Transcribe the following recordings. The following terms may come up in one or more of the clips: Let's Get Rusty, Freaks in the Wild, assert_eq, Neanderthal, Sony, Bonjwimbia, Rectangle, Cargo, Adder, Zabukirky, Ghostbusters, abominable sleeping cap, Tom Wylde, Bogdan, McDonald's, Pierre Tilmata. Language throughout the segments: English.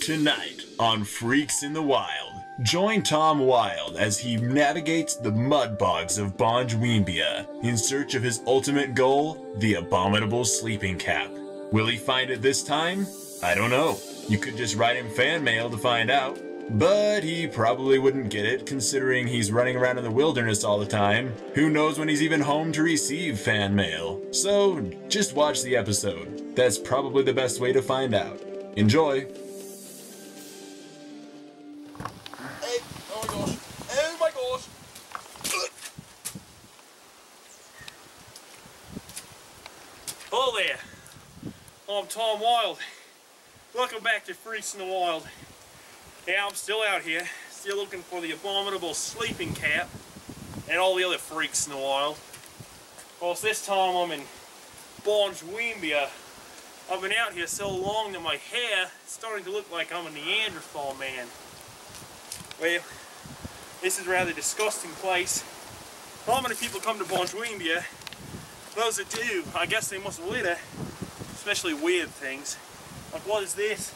Tonight on Freaks in the Wild, join Tom Wylde as he navigates the mudbogs of Bonjwimbia in search of his ultimate goal, the abominable sleeping cap. Will he find it this time? I don't know. You could just write him fan mail to find out. But he probably wouldn't get it, considering he's running around in the wilderness all the time. Who knows when he's even home to receive fan mail? So just watch the episode. That's probably the best way to find out. Enjoy! Hey, oh my gosh. Oh my gosh! Hello there. I'm Tom Wylde. Welcome back to Freaks in the Wild. Yeah, I'm still out here, still looking for the abominable sleeping cap and all the other freaks in the wild. Of course, this time I'm in Bonjwimbia. I've been out here so long that my hair is starting to look like I'm a Neanderthal man. Well, this is a rather disgusting place. Not many people come to Bonjwimbia. Those that do, I guess they must litter, especially weird things. Like, what is this?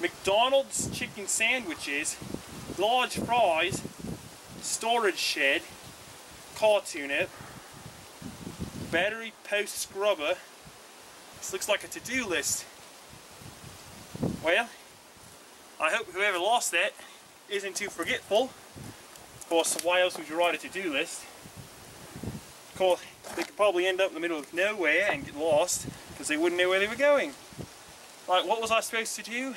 McDonald's chicken sandwiches, large fries, storage shed, cartoon app, battery post scrubber. This looks like a to-do list. Well, I hope whoever lost that isn't too forgetful. Of course, why else would you write a to-do list? Of course, they could probably end up in the middle of nowhere and get lost because they wouldn't know where they were going. Like, what was I supposed to do?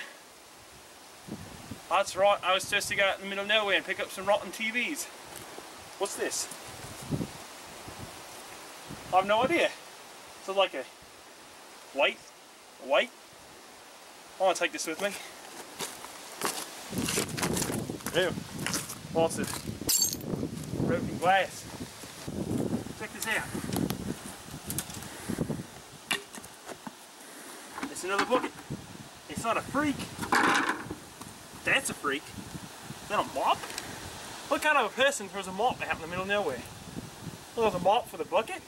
That's right, I was supposed to go out in the middle of nowhere and pick up some rotten TVs. What's this? I have no idea. Is it like a light? A light? I want to take this with me. Ew. Lots of broken glass. Check this out. It's another bucket. It's not a freak. That's a freak. Is that a mop? What kind of a person throws a mop out in the middle of nowhere? Well, there's a mop for the bucket.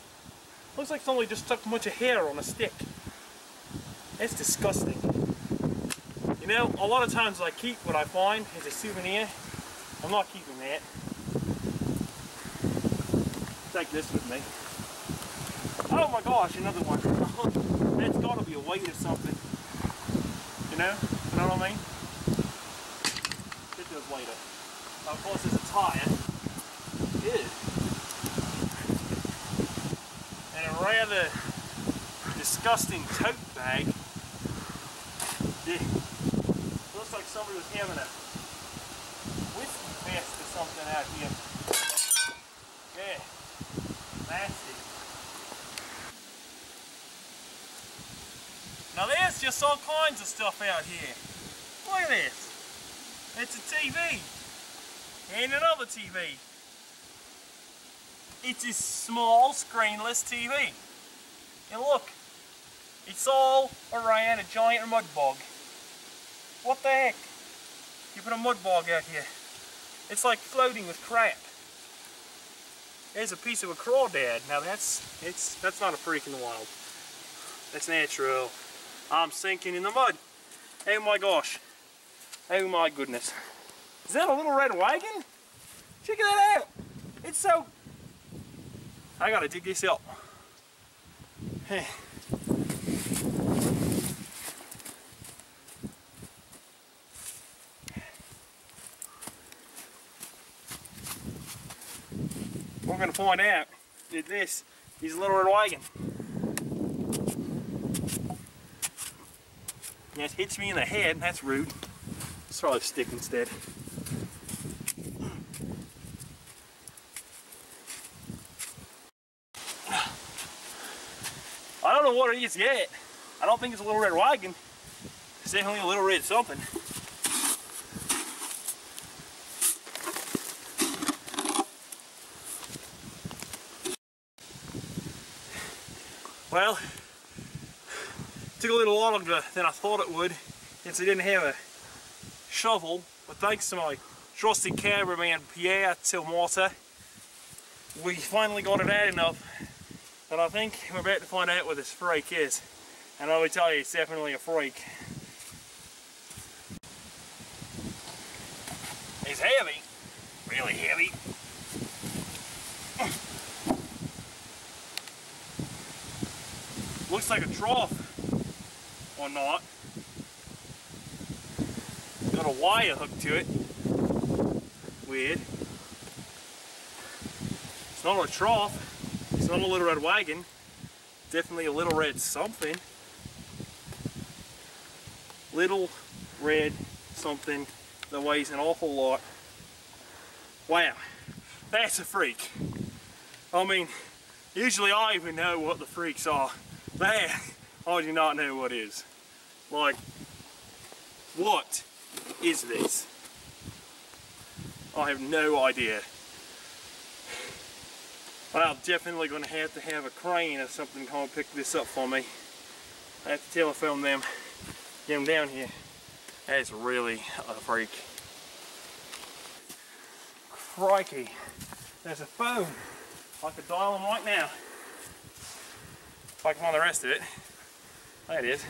Looks like somebody just stuck a bunch of hair on a stick. That's disgusting. You know, a lot of times I keep what I find as a souvenir. I'm not keeping that. Take this with me. Oh my gosh, another one. That's gotta be a weight or something. You know what I mean? Later. Of course, there's a tire. Ew. And a rather disgusting tote bag. Yeah. Looks like somebody was having a whiskey fest or something out here. Yeah. Nasty. Now there's just all kinds of stuff out here. Look at this. It's a TV, and another TV. It's a small, screenless TV. And look, it's all around a giant mud bog. What the heck? You put a mud bog out here. It's like floating with crap. There's a piece of a crawdad. Now that's not a freak in the wild. That's natural. I'm sinking in the mud. Oh my gosh. Oh my goodness. Is that a little red wagon? Check that out. It's so... I gotta dig this up. Hey. We're gonna find out that this is a little red wagon. That hits me in the head, and that's rude. Let's try a stick instead. I don't know what it is yet. I don't think it's a little red wagon. It's definitely a little red something. Well, it took a little longer than I thought it would, since I didn't have a shovel, but thanks to my trusty cameraman Pierre Tilmata, we finally got it out enough that I think we're about to find out where this freak is. And I would tell you, it's definitely a freak. He's heavy, really heavy. Looks like a trough, or not. Got a wire hooked to it. Weird. It's not a trough. It's not a little red wagon. Definitely a little red something. Little red something that weighs an awful lot. Wow, that's a freak. I mean, usually I even know what the freaks are. That I do not know what is. Like, what is this? I have no idea. I'm definitely going to have a crane or something come and pick this up for me. I have to telephone them, get them down here. That is really a freak. Crikey, there's a phone. I could dial them right now. If I can find the rest of it. There it is.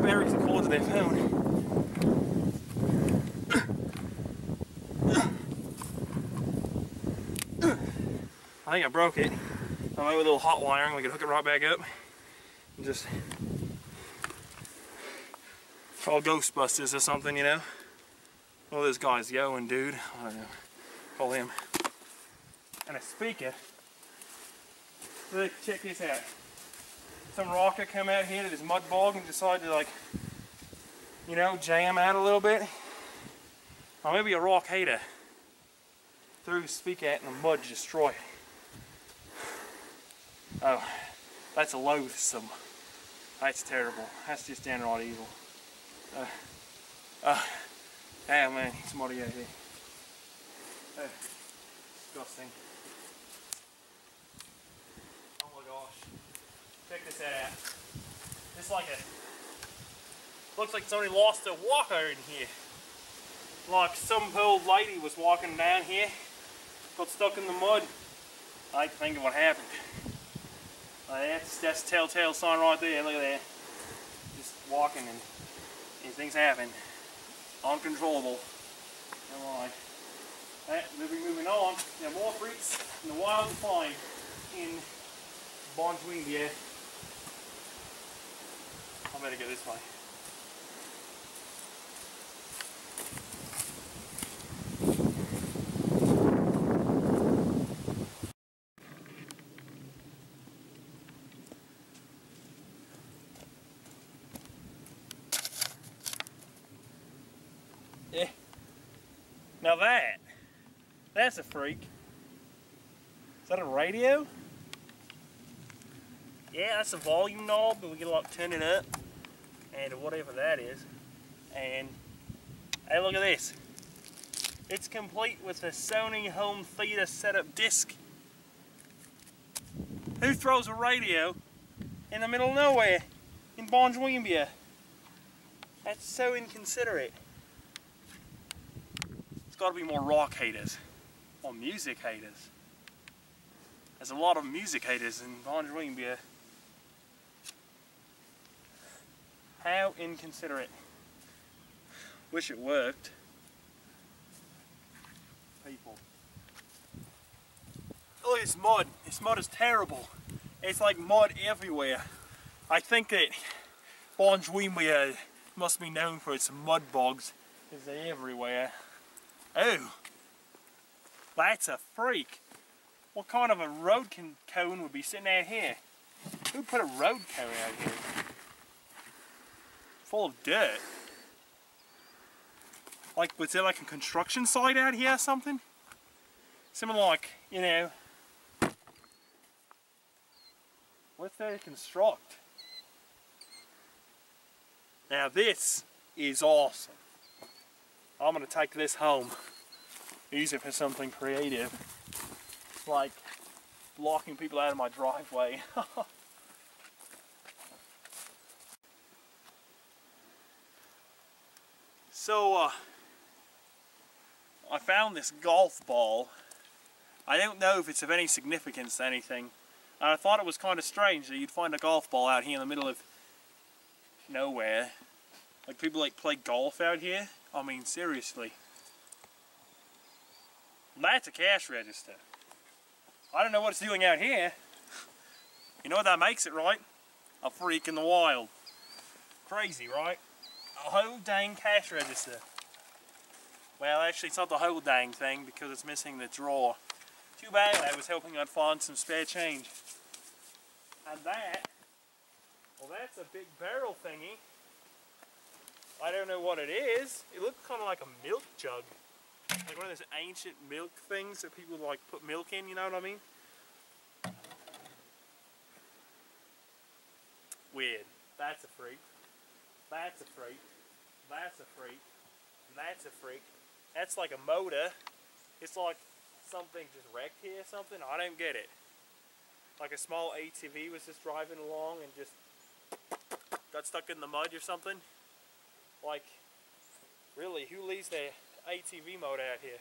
Buries the cords of their phone. I think I broke it. I made a little hot wiring, we could hook it right back up. And just call Ghostbusters or something, you know. Well, this guy's yoing, dude. I don't know. Call him. And a speaker. Look, check this out. Some rocker come out here to this mud bog and decided to, like, you know, jam out a little bit. Or maybe a rock hater. Threw his speaker out in the mud to destroy it. Oh, that's loathsome. That's terrible. That's just downright evil. Oh man, somebody out here. Oh, disgusting. Oh my gosh. Check this out. It's like a... Looks like somebody lost a walker in here. Like some old lady was walking down here. Got stuck in the mud. I can think of what happened. That's a telltale sign right there, look at that. Just walking and things happen. Uncontrollable. Alright. Moving on, there are more freaks in the wild to find in Bonjwimbia. I better go this way. Now that's a freak. Is that a radio? Yeah, that's a volume knob, but we can like turn it up and whatever that is. And hey, look at this. It's complete with a Sony home theater setup disc. Who throws a radio in the middle of nowhere in Bonjwimbia? That's so inconsiderate. There's got to be more rock haters, or music haters. There's a lot of music haters in Bonjwimbia. How inconsiderate. Wish it worked. People. Look at this mud. This mud is terrible. It's like mud everywhere. I think that Bonjwimbia must be known for its mud bogs, because they're everywhere. Oh, that's a freak. What kind of a road cone would be sitting out here? Who put a road cone out here? Full of dirt. Like, was there like a construction site out here or something? Something like, you know, what's there to construct? Now this is awesome. I'm going to take this home, use it for something creative, like blocking people out of my driveway. So I found this golf ball. I don't know if it's of any significance to anything. And I thought it was kind of strange that you'd find a golf ball out here in the middle of nowhere. Like, people like play golf out here? I mean, seriously. That's a cash register. I don't know what it's doing out here. You know what that makes it, right? A freak in the wild. Crazy, right? A whole dang cash register. Well, actually, it's not the whole dang thing because it's missing the drawer. Too bad. I was hoping I'd find some spare change. And that, well, that's a big barrel thingy. I don't know what it is. It looks kind of like a milk jug. Like one of those ancient milk things that people like put milk in, you know what I mean? Weird. That's a freak. That's a freak. That's a freak. That's a freak. That's like a motor. It's like something just wrecked here or something. I don't get it. Like a small ATV was just driving along and just got stuck in the mud or something. Like, really, who leaves their ATV mode out here?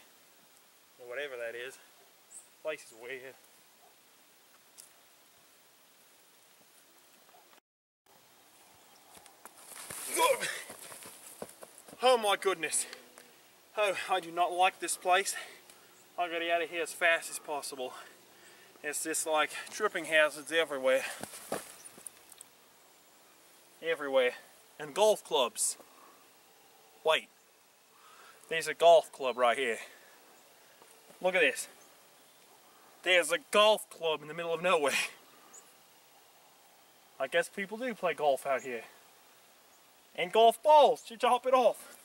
Or whatever that is. This place is weird. Oh my goodness. Oh, I do not like this place. I gotta get out of here as fast as possible. It's just like tripping hazards everywhere. Everywhere. And golf clubs. Wait. There's a golf club right here. Look at this. There's a golf club in the middle of nowhere. I guess people do play golf out here. And golf balls to top it off.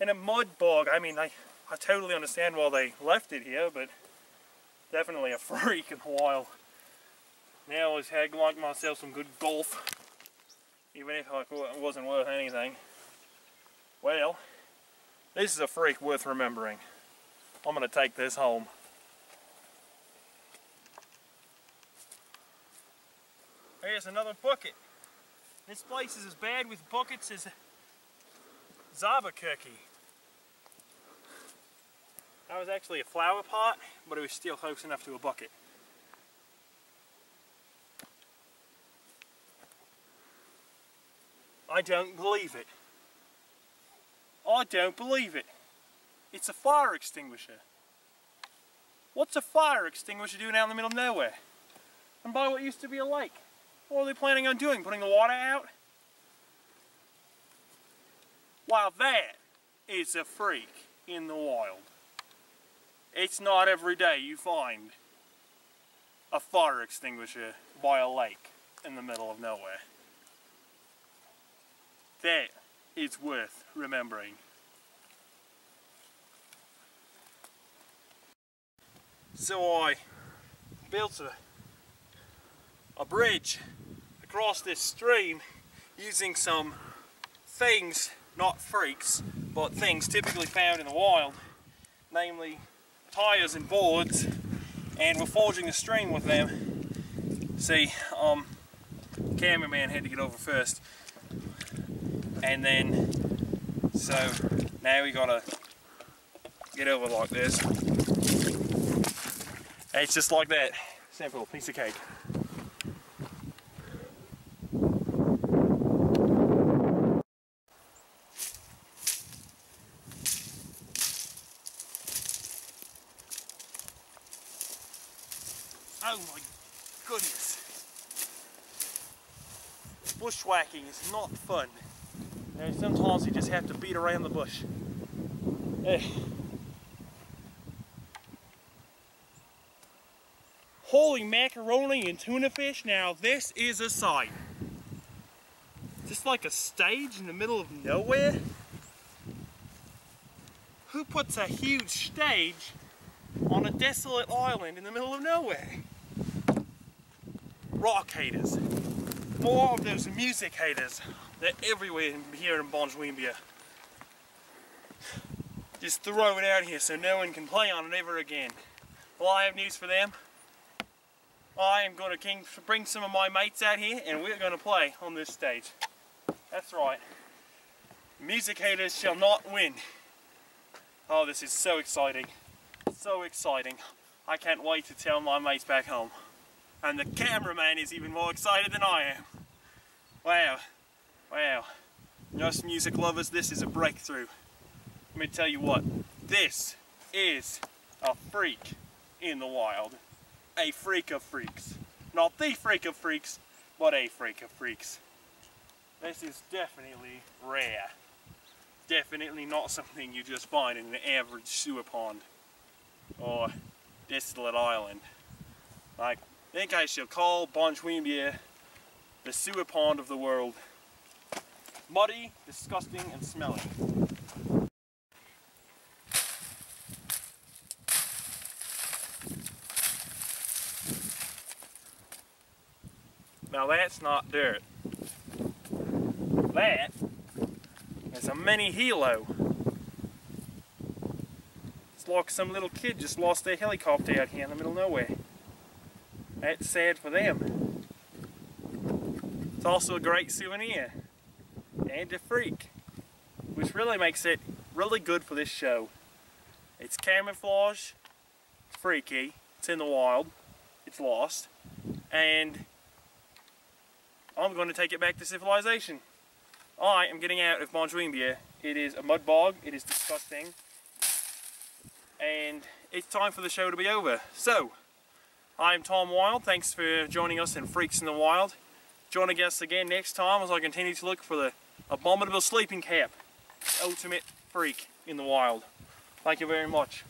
And a mud bog. I mean, I totally understand why they left it here, but definitely a freak in the wild. Now I had like myself some good golf, even if it wasn't worth anything. Well, this is a freak worth remembering. I'm going to take this home. Here's another bucket. This place is as bad with buckets as Zabukirky. That was actually a flower pot, but it was still close enough to a bucket. I don't believe it. I don't believe it. It's a fire extinguisher. What's a fire extinguisher doing out in the middle of nowhere? And by what used to be a lake? What are they planning on doing? Putting the water out? Wow, that is a freak in the wild. It's not every day you find a fire extinguisher by a lake in the middle of nowhere. That is worth remembering. So I built a bridge across this stream using some things, not freaks, but things typically found in the wild, namely tires and boards, and we're forging the stream with them. See, cameraman had to get over first, and then so now we gotta get over like this. And it's just like that, simple piece of cake. Oh my goodness. Bushwhacking is not fun. You know, sometimes you just have to beat around the bush. Hey. Holy macaroni and tuna fish, now this is a sight. Just like a stage in the middle of nowhere? Who puts a huge stage on a desolate island in the middle of nowhere? Rock haters. More of those music haters. They're everywhere here in Bonjwimbia. Just throw it out here so no one can play on it ever again. Well, I have news for them. I am going to bring some of my mates out here and we're going to play on this stage. That's right. Music haters shall not win. Oh, this is so exciting. So exciting. I can't wait to tell my mates back home. And the cameraman is even more excited than I am. Wow, wow. Us music lovers, this is a breakthrough. Let me tell you what, this is a freak in the wild. A freak of freaks. Not the freak of freaks, but a freak of freaks. This is definitely rare. Definitely not something you just find in an average sewer pond or desolate island. I think I shall call Bonjwimbia the sewer pond of the world. Muddy, disgusting, and smelly. Now that's not dirt. That is a mini helo. It's like some little kid just lost their helicopter out here in the middle of nowhere. That's sad for them. It's also a great souvenir and a freak, which really makes it really good for this show. It's camouflage, it's freaky, it's in the wild, it's lost, and I'm going to take it back to civilization. I am getting out of Bonjwimbia. It is a mud bog, it is disgusting, and it's time for the show to be over. So, I'm Tom Wylde, thanks for joining us in Freaks in the Wild. Joining us again next time as I continue to look for the abominable sleeping cap, the ultimate freak in the wild. Thank you very much.